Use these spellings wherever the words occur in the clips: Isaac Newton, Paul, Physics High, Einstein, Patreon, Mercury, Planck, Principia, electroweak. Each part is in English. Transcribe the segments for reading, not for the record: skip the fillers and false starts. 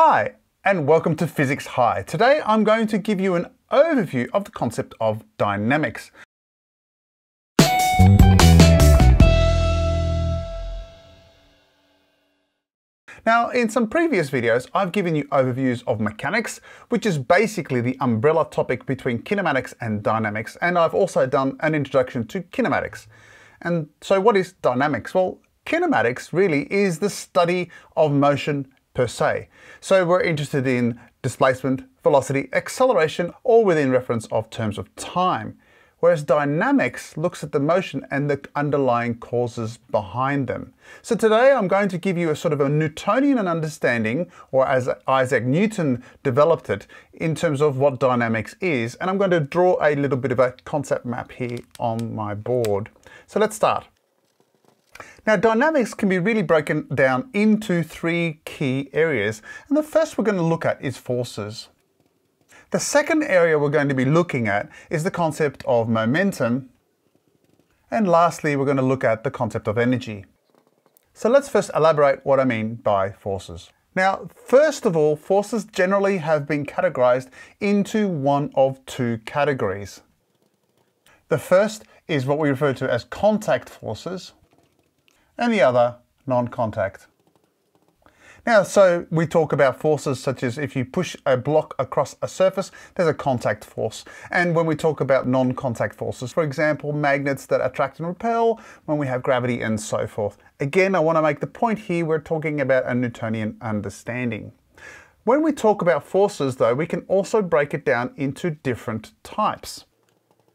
Hi, and welcome to Physics High. Today I'm going to give you an overview of the concept of dynamics. Now, in some previous videos, I've given you overviews of mechanics, which is basically the umbrella topic between kinematics and dynamics, and I've also done an introduction to kinematics. And so what is dynamics? Well, kinematics really is the study of motion per se. So we're interested in displacement, velocity, acceleration, all within reference of terms of time. Whereas dynamics looks at the motion and the underlying causes behind them. So today I'm going to give you a sort of a Newtonian understanding, or as Isaac Newton developed it, in terms of what dynamics is. And I'm going to draw a little bit of a concept map here on my board. So let's start. Now, dynamics can be really broken down into three key areas, and the first we're going to look at is forces. The second area we're going to be looking at is the concept of momentum, and lastly we're going to look at the concept of energy. So let's first elaborate what I mean by forces. Now, first of all, forces generally have been categorized into one of two categories. The first is what we refer to as contact forces, and the other, non-contact. Now, so we talk about forces such as if you push a block across a surface, there's a contact force. And when we talk about non-contact forces, for example, magnets that attract and repel, when we have gravity and so forth. Again, I want to make the point here, we're talking about a Newtonian understanding. When we talk about forces though, we can also break it down into different types.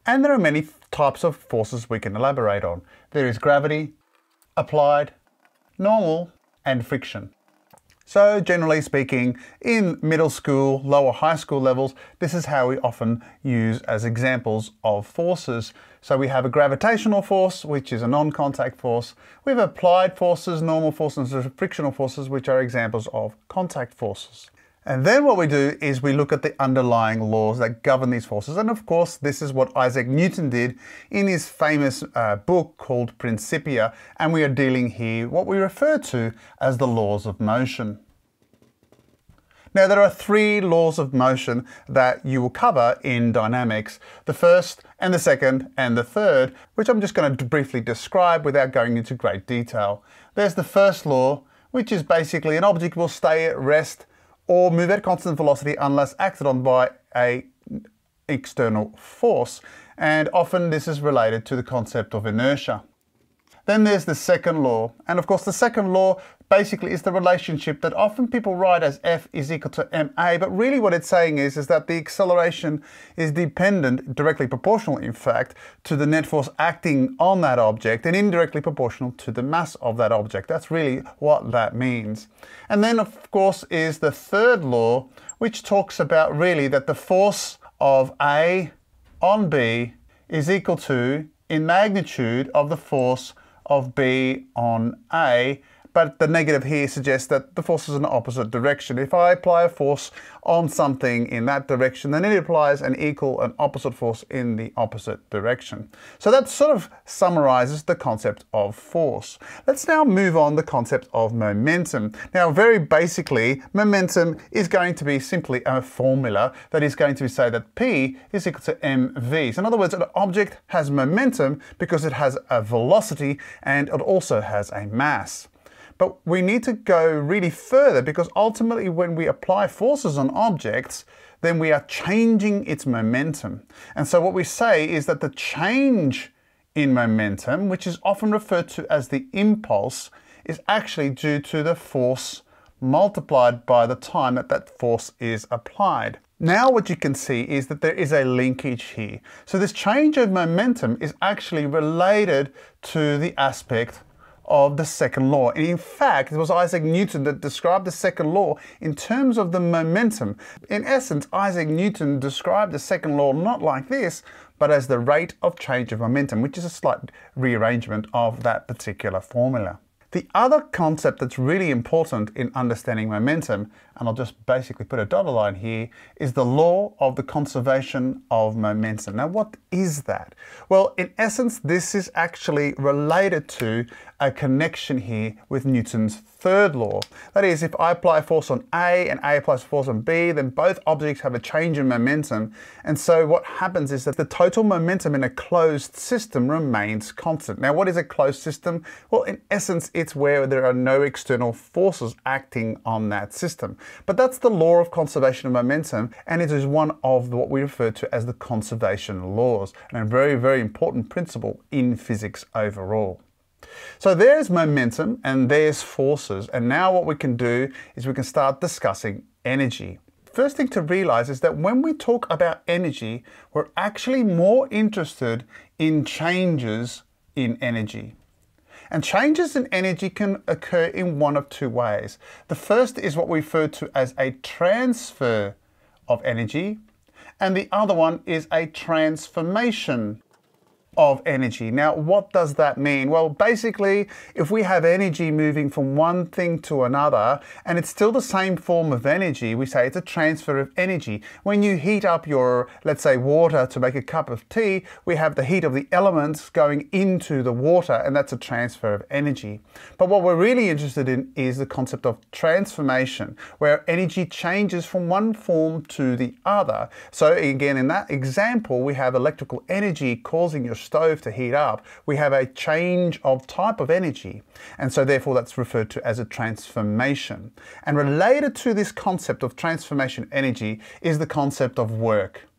And there are many types of forces we can elaborate on. There is gravity, applied, normal, and friction. So generally speaking, in middle school, lower high school levels, this is how we often use as examples of forces. So we have a gravitational force, which is a non-contact force. We have applied forces, normal forces, and frictional forces, which are examples of contact forces. And then what we do is we look at the underlying laws that govern these forces. And of course, this is what Isaac Newton did in his famous book called Principia. And we are dealing here what we refer to as the laws of motion. Now, there are three laws of motion that you will cover in dynamics. The first and the second and the third, which I'm just going to briefly describe without going into great detail. There's the first law, which is basically an object will stay at rest or move at constant velocity unless acted on by an external force. And often this is related to the concept of inertia. Then there's the second law. And of course, the second law basically is the relationship that often people write as F is equal to ma, but really what it's saying is that the acceleration is dependent, directly proportional in fact, to the net force acting on that object and indirectly proportional to the mass of that object. That's really what that means. And then of course is the third law, which talks about really that the force of A on B is equal to in magnitude of the force of B on A, but the negative here suggests that the force is in the opposite direction. If I apply a force on something in that direction, then it applies an equal and opposite force in the opposite direction. So that sort of summarizes the concept of force. Let's now move on to the concept of momentum. Now, very basically, momentum is going to be simply a formula that is going to say that P is equal to mv. So in other words, an object has momentum because it has a velocity and it also has a mass. But we need to go really further, because ultimately when we apply forces on objects, then we are changing its momentum. And so what we say is that the change in momentum, which is often referred to as the impulse, is actually due to the force multiplied by the time that that force is applied. Now what you can see is that there is a linkage here. So this change of momentum is actually related to the aspect of the second law. And in fact, it was Isaac Newton that described the second law in terms of the momentum. In essence, Isaac Newton described the second law not like this, but as the rate of change of momentum, which is a slight rearrangement of that particular formula. The other concept that's really important in understanding momentum, and I'll just basically put a dotted line here, is the law of the conservation of momentum. Now, what is that? Well, in essence, this is actually related to a connection here with Newton's third law. That is, if I apply force on A and A applies force on B, then both objects have a change in momentum. And so what happens is that the total momentum in a closed system remains constant. Now, what is a closed system? Well, in essence, it's where there are no external forces acting on that system. But that's the law of conservation of momentum, and it is one of what we refer to as the conservation laws, and a very, very important principle in physics overall. So there's momentum and there's forces, and now what we can do is we can start discussing energy. First thing to realize is that when we talk about energy, we're actually more interested in changes in energy. And changes in energy can occur in one of two ways. The first is what we refer to as a transfer of energy, and the other one is a transformation of energy. Now, what does that mean? Well, basically, if we have energy moving from one thing to another, and it's still the same form of energy, we say it's a transfer of energy. When you heat up your, let's say, water to make a cup of tea, we have the heat of the elements going into the water, and that's a transfer of energy. But what we're really interested in is the concept of transformation, where energy changes from one form to the other. So again, in that example, we have electrical energy causing your stove to heat up. We have a change of type of energy, and so therefore that's referred to as a transformation. And related to this concept of transformation energy is the concept of work.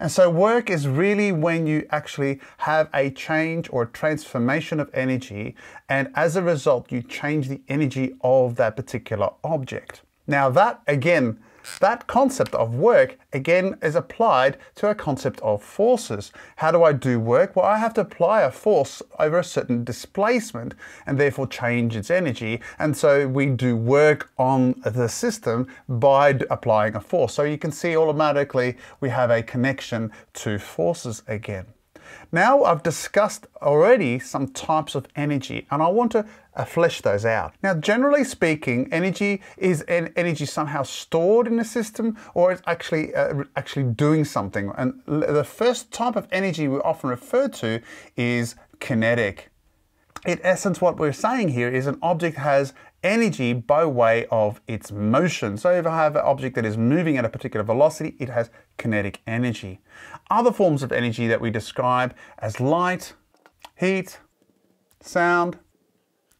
And so work is really when you actually have a change or a transformation of energy, and as a result you change the energy of that particular object. Now that, again, that concept of work, again, is applied to a concept of forces. How do I do work? Well, I have to apply a force over a certain displacement and therefore change its energy. And so we do work on the system by applying a force. So you can see automatically we have a connection to forces again. Now I've discussed already some types of energy, and I want to flesh those out. Now, generally speaking, energy is an energy somehow stored in a system, or it's actually doing something. And the first type of energy we often refer to is kinetic. In essence, what we're saying here is an object has energy by way of its motion. So if I have an object that is moving at a particular velocity, it has kinetic energy. Other forms of energy that we describe as light, heat, sound,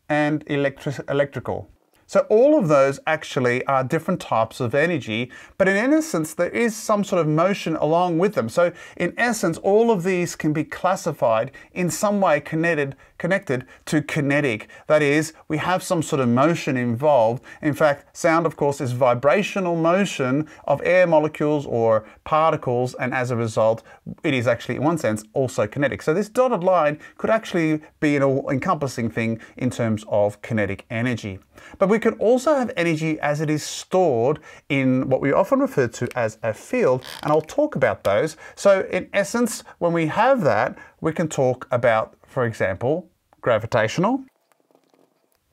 and electrical. So all of those actually are different types of energy, but in essence, there is some sort of motion along with them. So in essence, all of these can be classified in some way connected to kinetic. That is, we have some sort of motion involved. In fact, sound, of course, is vibrational motion of air molecules or particles, and as a result, it is actually, in one sense, also kinetic. So this dotted line could actually be an all-encompassing thing in terms of kinetic energy. But we can also have energy as it is stored in what we often refer to as a field, and I'll talk about those. So in essence, when we have that, we can talk about, for example, gravitational,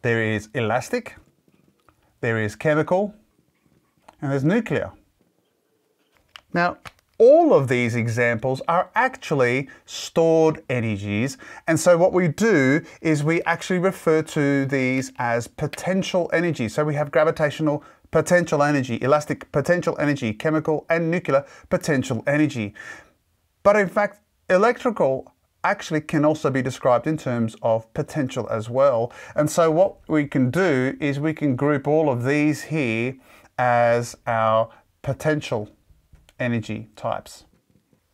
there is elastic, there is chemical, and there's nuclear. Now, all of these examples are actually stored energies, and so what we do is we actually refer to these as potential energy. So we have gravitational potential energy, elastic potential energy, chemical and nuclear potential energy. But in fact, electrical actually can also be described in terms of potential as well. And so what we can do is we can group all of these here as our potential energy types.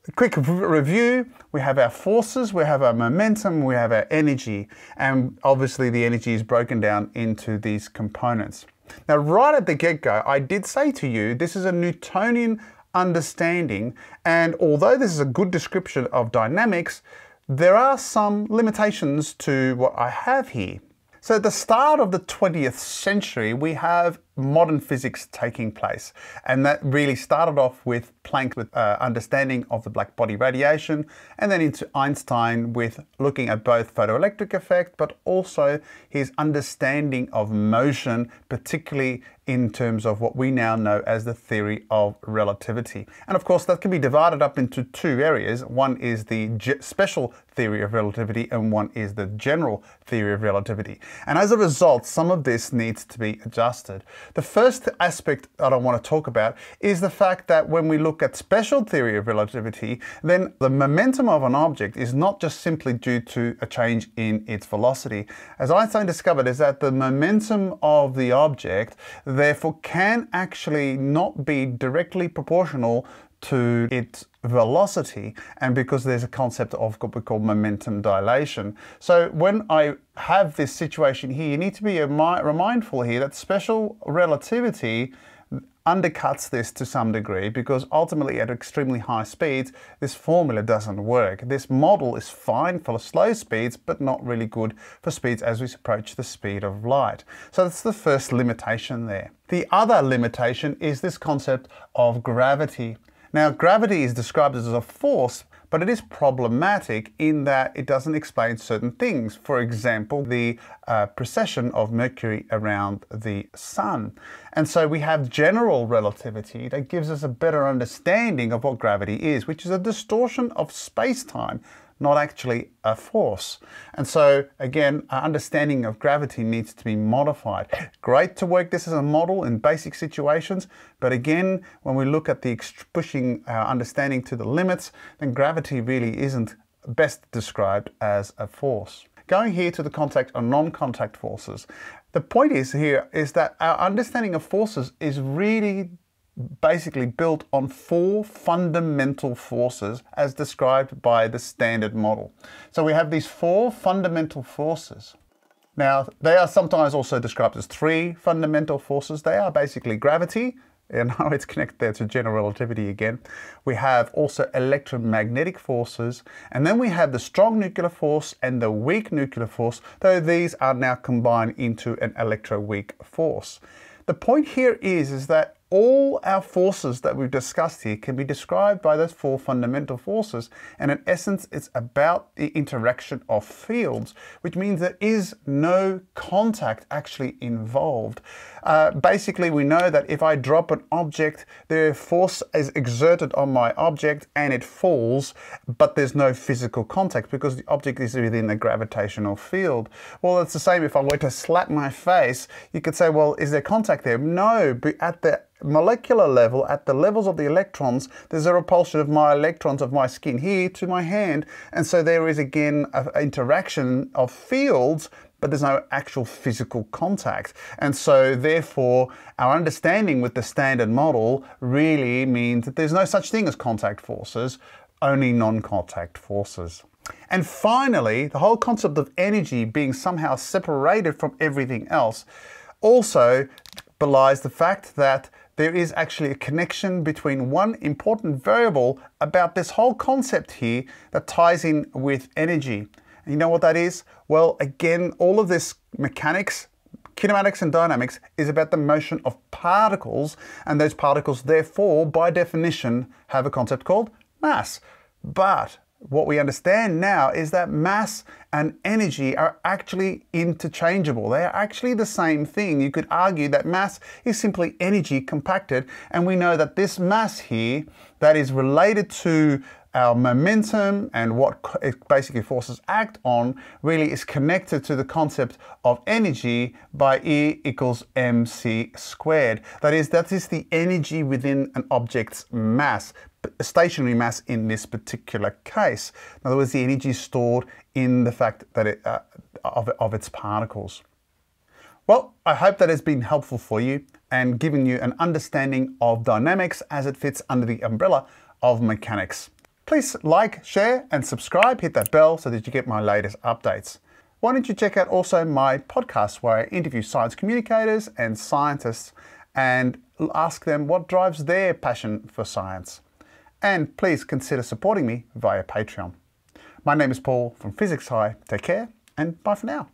A quick review, we have our forces, we have our momentum, we have our energy, and obviously the energy is broken down into these components. Now, right at the get-go, I did say to you, this is a Newtonian understanding, and although this is a good description of dynamics, there are some limitations to what I have here. So at the start of the 20th century, we have modern physics taking place. And that really started off with Planck with understanding of the black body radiation, and then into Einstein with looking at both photoelectric effect, but also his understanding of motion, particularly in terms of what we now know as the theory of relativity. And of course, that can be divided up into two areas. One is the special theory of relativity, and one is the general theory of relativity. And as a result, some of this needs to be adjusted. The first aspect that I want to talk about is the fact that when we look at special theory of relativity, then the momentum of an object is not just simply due to a change in its velocity. As Einstein discovered, is that the momentum of the object therefore can actually not be directly proportional to its velocity, and because there's a concept of what we call momentum dilation. So when I have this situation here, you need to be mindful here that special relativity undercuts this to some degree, because ultimately at extremely high speeds, this formula doesn't work. This model is fine for slow speeds, but not really good for speeds as we approach the speed of light. So that's the first limitation there. The other limitation is this concept of gravity. Now, gravity is described as a force, but it is problematic in that it doesn't explain certain things. For example, the precession of Mercury around the Sun. And so we have general relativity that gives us a better understanding of what gravity is, which is a distortion of space-time, not actually a force. And so again, our understanding of gravity needs to be modified. Great to work this as a model in basic situations, but again, when we look at the pushing our understanding to the limits, then gravity really isn't best described as a force. Going here to the contact and non-contact forces. The point is here is that our understanding of forces is really basically built on four fundamental forces as described by the standard model. So we have these four fundamental forces. Now, they are sometimes also described as three fundamental forces. They are basically gravity, and now it's connected there to general relativity again. We have also electromagnetic forces, and then we have the strong nuclear force and the weak nuclear force, though these are now combined into an electroweak force. The point here is that all our forces that we've discussed here can be described by those four fundamental forces, and in essence it's about the interaction of fields, which means there is no contact actually involved. Basically we know that if I drop an object, the force is exerted on my object and it falls, but there's no physical contact because the object is within the gravitational field. Well, it's the same if I were to slap my face, you could say, well, is there contact there? No, but at the molecular level, at the levels of the electrons, there's a repulsion of my electrons of my skin here to my hand, and so there is again an interaction of fields, but there's no actual physical contact. And so therefore our understanding with the standard model really means that there's no such thing as contact forces, only non-contact forces. And finally, the whole concept of energy being somehow separated from everything else also belies the fact that there is actually a connection between one important variable about this whole concept here that ties in with energy. And you know what that is? Well, again, all of this mechanics, kinematics and dynamics is about the motion of particles, and those particles therefore, by definition, have a concept called mass. But what we understand now is that mass and energy are actually interchangeable. They are actually the same thing. You could argue that mass is simply energy compacted, and we know that this mass here that is related to our momentum and what basically forces act on really is connected to the concept of energy by E equals mc squared. That is the energy within an object's mass, stationary mass in this particular case. In other words, the energy stored in the fact that it, of its particles. Well, I hope that has been helpful for you and giving you an understanding of dynamics as it fits under the umbrella of mechanics. Please like, share and subscribe, hit that bell so that you get my latest updates. Why don't you check out also my podcast where I interview science communicators and scientists and ask them what drives their passion for science. And please consider supporting me via Patreon. My name is Paul from Physics High. Take care and bye for now.